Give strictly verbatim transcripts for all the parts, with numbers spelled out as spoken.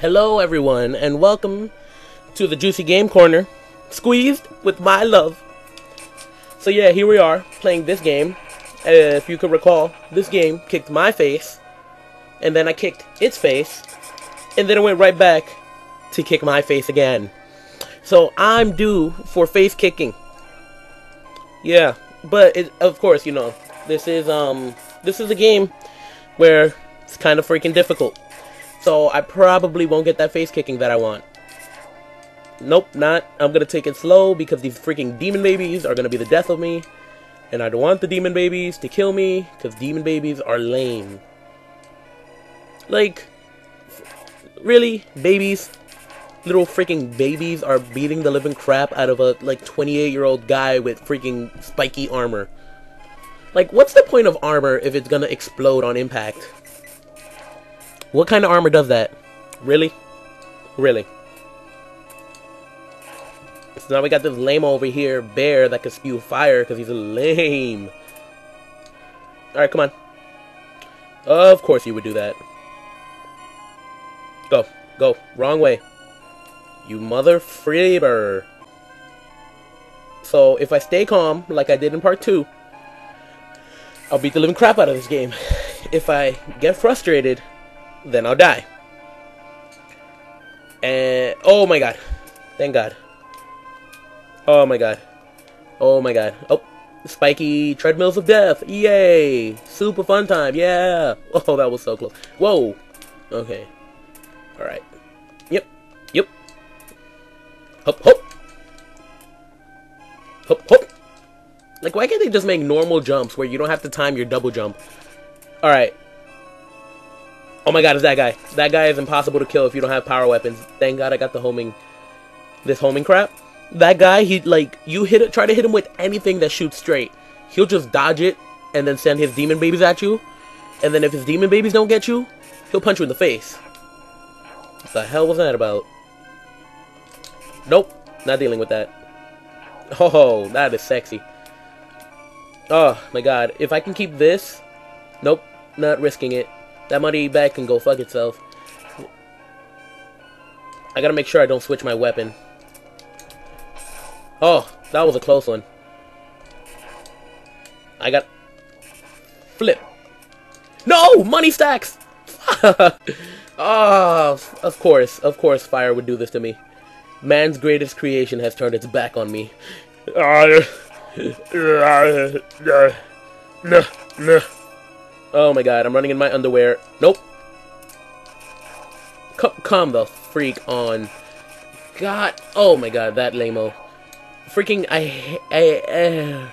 Hello everyone, and welcome to the Juicy Game Corner, squeezed with my love. So yeah, here we are, playing this game. Uh, if you could recall, this game kicked my face, and then I kicked its face, and then it went right back to kick my face again. So I'm due for face kicking. Yeah, but it, of course, you know, this is, um, this is a game where it's kind of freaking difficult. So I probably won't get that face kicking that I want. Nope, not. I'm gonna take it slow because these freaking demon babies are gonna be the death of me. And I don't want the demon babies to kill me because demon babies are lame. Like, really? Babies? Little freaking babies are beating the living crap out of a, like, twenty-eight-year-old guy with freaking spiky armor. Like, what's the point of armor if it's gonna explode on impact? What kind of armor does that? Really? Really. So now we got this lame over here, bear, that can spew fire because he's lame. Alright, come on. Of course you would do that. Go. Go. Wrong way. You mother freeber. So, if I stay calm, like I did in part two, I'll beat the living crap out of this game. If I get frustrated, then I'll die. And oh my god. Thank god. Oh my god. Oh my god. Oh, spiky treadmills of death. Yay. Super fun time. Yeah. Oh, that was so close. Whoa. Okay. Alright. Yep. Yep. Hop hop. Hop hop. Like, why can't they just make normal jumps where you don't have to time your double jump? Alright. Oh my god, is that guy. That guy is impossible to kill if you don't have power weapons. Thank god I got the homing... this homing crap. That guy, he, like, you hit it, try to hit him with anything that shoots straight. He'll just dodge it, and then send his demon babies at you. And then if his demon babies don't get you, he'll punch you in the face. What the hell was that about? Nope, not dealing with that. Oh, that is sexy. Oh my god, if I can keep this... Nope, not risking it. That muddy bag can go fuck itself. I gotta make sure I don't switch my weapon. Oh, that was a close one. I got... Flip. No! Money stacks! Oh, of course. Of course fire would do this to me. Man's greatest creation has turned its back on me. Oh my god, I'm running in my underwear. Nope. C calm the freak on. God. Oh my god, that lame-o. Freaking, I... I... Uh.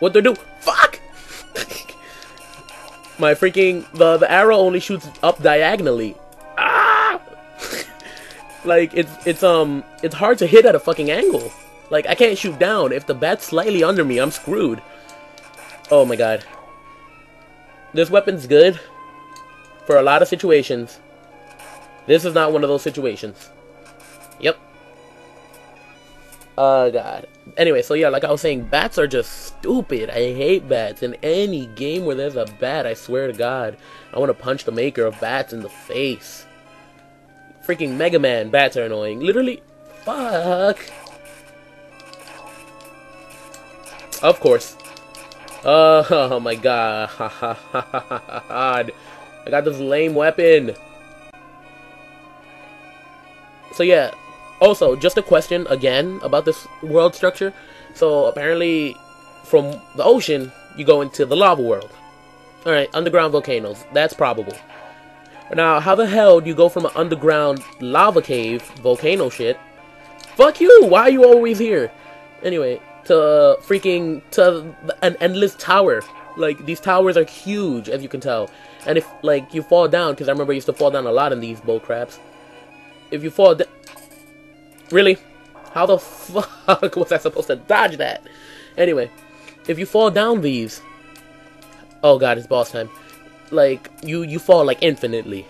What they do? Fuck! My freaking... The, the arrow only shoots up diagonally. Ah! Like, it's, it's, um... It's hard to hit at a fucking angle. Like, I can't shoot down. If the bat's slightly under me, I'm screwed. Oh my god. This weapon's good for a lot of situations. This is not one of those situations. Yep. Oh god. Anyway, so yeah, like I was saying, bats are just stupid. I hate bats. In any game where there's a bat, I swear to god, I want to punch the maker of bats in the face. Freaking Mega Man, bats are annoying. Literally, fuck. Of course. Uh, oh my god. I got this lame weapon. So yeah, also just a question again about this world structure. So apparently from the ocean you go into the lava world. Alright, underground volcanoes, that's probable. Now how the hell do you go from an underground lava cave, volcano shit, fuck you, why are you always here? Anyway, to freaking, to an endless tower. Like, these towers are huge, as you can tell. And if, like, you fall down, because I remember I used to fall down a lot in these bull craps. If you fall down... Really? How the fuck was I supposed to dodge that? Anyway, if you fall down these... Oh god, it's boss time. Like, you, you fall, like, infinitely.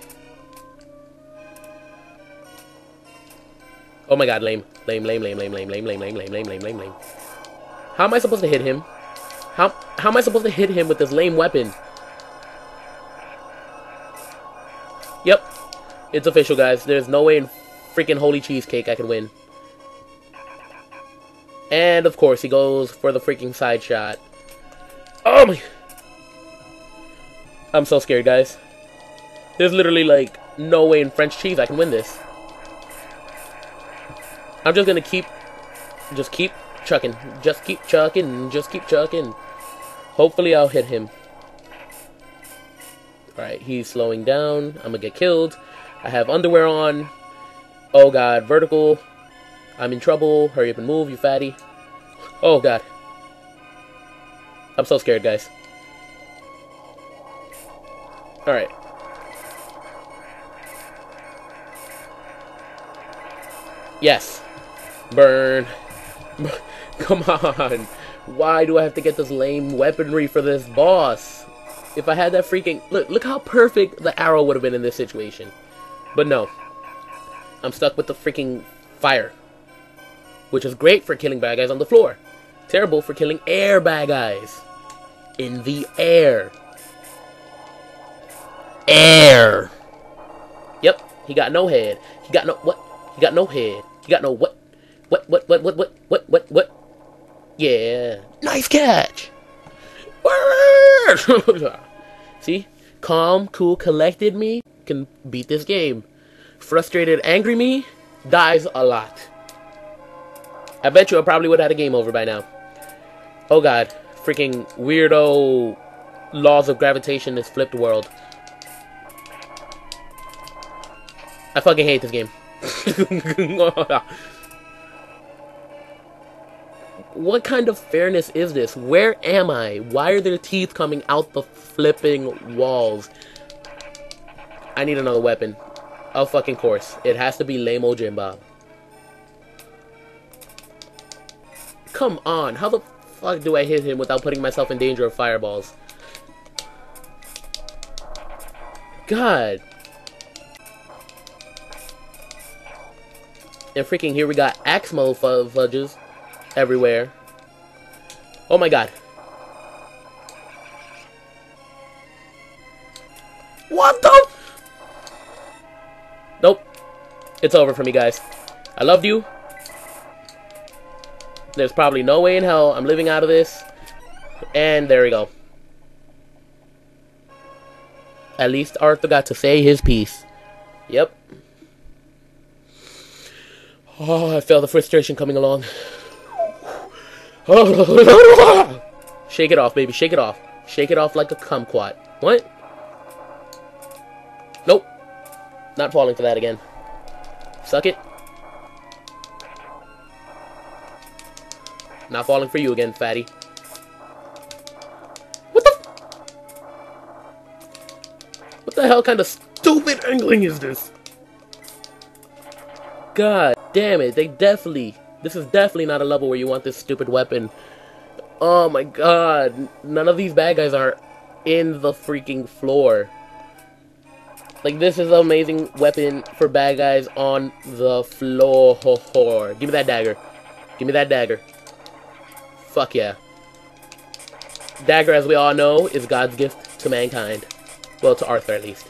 Oh my god, lame. Lame, lame, lame, lame, lame, lame, lame, lame, lame, lame, lame, lame, lame. How am I supposed to hit him? How how am I supposed to hit him with this lame weapon? Yep. It's official, guys. There's no way in freaking holy cheesecake I can win. And, of course, he goes for the freaking side shot. Oh, my... I'm so scared, guys. There's literally, like, no way in French cheese I can win this. I'm just gonna keep... Just keep chucking. Just keep chucking. Just keep chucking. Hopefully, I'll hit him. Alright, he's slowing down. I'm gonna get killed. I have underwear on. Oh, God. Vertical. I'm in trouble. Hurry up and move, you fatty. Oh, God. I'm so scared, guys. Alright. Yes. Burn. Come on. Why do I have to get this lame weaponry for this boss? If I had that freaking... Look, look how perfect the arrow would have been in this situation. But no. I'm stuck with the freaking fire. Which is great for killing bad guys on the floor. Terrible for killing air bad guys. In the air. Air. Yep. He got no head. He got no... What? He got no head. He got no what? What, what, what, what, what, what, what, what? Yeah. Nice catch. See? Calm, cool, collected me can beat this game. Frustrated, angry me dies a lot. I bet you I probably would have had a game over by now. Oh god. Freaking weirdo laws of gravitation this flipped world. I fucking hate this game. What kind of fairness is this? Where am I? Why are there teeth coming out the flipping walls? I need another weapon. Of fucking course. It has to be lame-o Jim Bob. Come on. How the fuck do I hit him without putting myself in danger of fireballs? God. And freaking here we got axe mode fudges everywhere. Oh my god. What the? Nope. It's over for me, guys. I loved you. There's probably no way in hell I'm living out of this. And there we go. At least Arthur got to say his piece. Yep. Oh, I felt the frustration coming along. Shake it off, baby. Shake it off. Shake it off like a kumquat. What? Nope. Not falling for that again. Suck it. Not falling for you again, fatty. What the? What the hell kind of stupid angling is this? God damn it, they definitely... This is definitely not a level where you want this stupid weapon. Oh my god. None of these bad guys are in the freaking floor. Like, this is an amazing weapon for bad guys on the floor. Give me that dagger. Give me that dagger. Fuck yeah. Dagger, as we all know, is God's gift to mankind. Well, to Arthur, at least.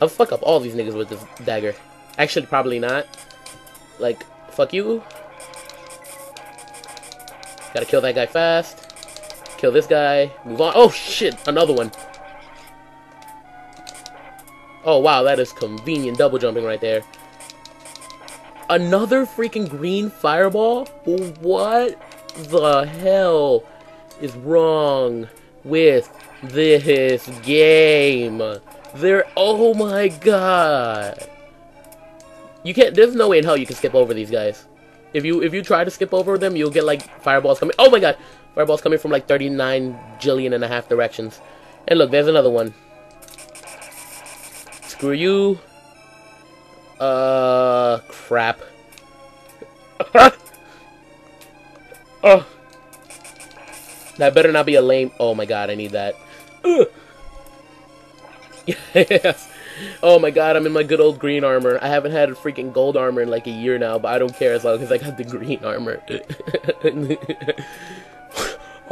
I'll fuck up all these niggas with this dagger. Actually, probably not. Like, fuck you. Gotta kill that guy fast. Kill this guy. Move on. Oh, shit! Another one. Oh, wow, that is convenient double jumping right there. Another freaking green fireball? What the hell is wrong with this game? They're... Oh, my God. You can't, there's no way in hell you can skip over these guys. If you if you try to skip over them, you'll get, like, fireballs coming. Oh my god! Fireballs coming from, like, thirty-nine jillion and a half directions. And look, there's another one. Screw you. Uh, crap. Oh. That better not be a lame. Oh my god, I need that. Ugh. Yes. Oh my god, I'm in my good old green armor. I haven't had a freaking gold armor in like a year now, but I don't care as long as I got the green armor.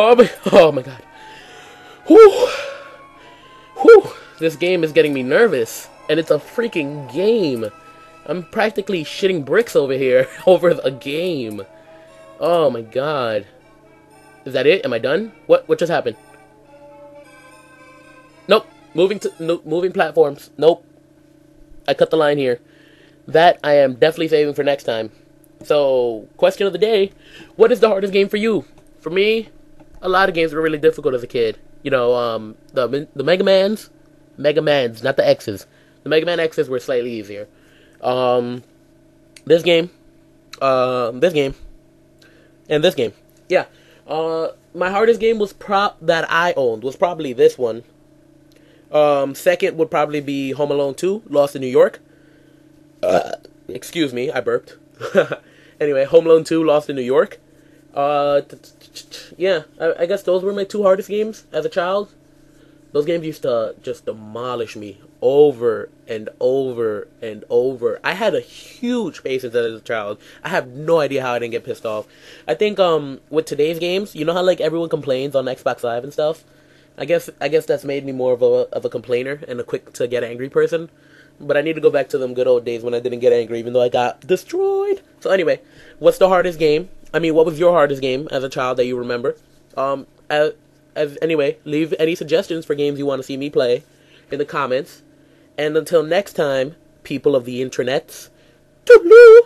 Oh my, oh my god. Whew. Whew. This game is getting me nervous. and it's a freaking game. I'm practically shitting bricks over here over a game. Oh my god. Is that it? Am I done? What what just happened? Nope. Moving to no, moving platforms. Nope. I cut the line here. That I am definitely saving for next time. So, question of the day, what is the hardest game for you? For me, a lot of games were really difficult as a kid. You know, um the the Mega Mans, Mega Mans, not the X's. The Mega Man X's were slightly easier. Um, this game, uh, this game, and this game, yeah, uh, my hardest game was prop, that I owned, was probably this one. Um, second would probably be Home Alone two, Lost in New York, uh, excuse me, I burped, anyway, Home Alone two, Lost in New York, uh, yeah, I, I guess those were my two hardest games as a child. Those games used to just demolish me over and over and over. I had a huge patience as a child. I have no idea how I didn't get pissed off. I think um with today's games, you know how like everyone complains on Xbox Live and stuff? I guess I guess that's made me more of a of a complainer and a quick to get angry person. But I need to go back to them good old days when I didn't get angry even though I got destroyed. So anyway, what's the hardest game? I mean, what was your hardest game as a child that you remember? Um I, As, anyway, leave any suggestions for games you want to see me play in the comments. And until next time, people of the intranets, toodaloo!